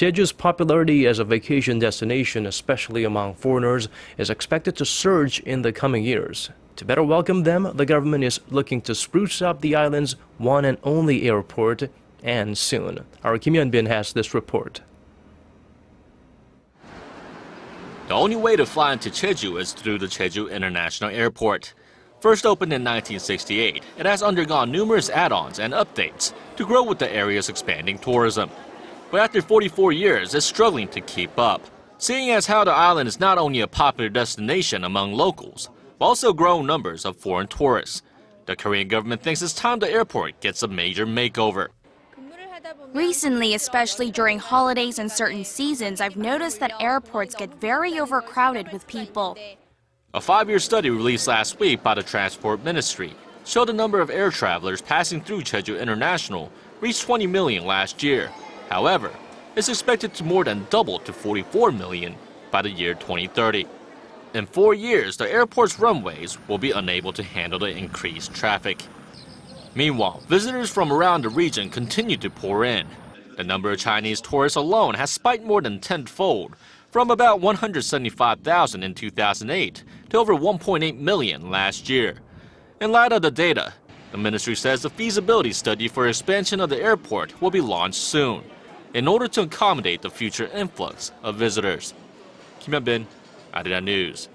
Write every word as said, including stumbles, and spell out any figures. Jeju's popularity as a vacation destination, especially among foreigners, is expected to surge in the coming years. To better welcome them, the government is looking to spruce up the island's one and only airport, and soon. Our Kim Hyun-bin has this report. The only way to fly into Jeju is through the Jeju International Airport. First opened in nineteen sixty-eight, it has undergone numerous add-ons and updates to grow with the area's expanding tourism. But after forty-four years, it's struggling to keep up, seeing as how the island is not only a popular destination among locals, but also growing numbers of foreign tourists. The Korean government thinks it's time the airport gets a major makeover. Recently, especially during holidays and certain seasons, I've noticed that airports get very overcrowded with people. A five-year study released last week by the Transport Ministry showed the number of air travelers passing through Jeju International reached twenty million last year. However, it's expected to more than double to forty-four million by the year twenty thirty. In four years, the airport's runways will be unable to handle the increased traffic. Meanwhile, visitors from around the region continue to pour in. The number of Chinese tourists alone has spiked more than tenfold, from about one hundred seventy-five thousand in two thousand eight to over one point eight million last year. In light of the data, the ministry says the feasibility study for expansion of the airport will be launched soon in order to accommodate the future influx of visitors. Kim Hyun-bin, Arirang News.